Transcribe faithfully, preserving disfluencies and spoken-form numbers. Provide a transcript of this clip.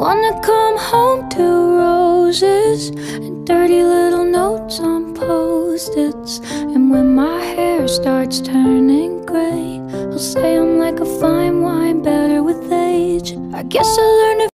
wanna come home to roses and dirty little notes on post-its. And when my hair starts turning grey, I'll say I'm like a fine wine, better with age. I guess I learned a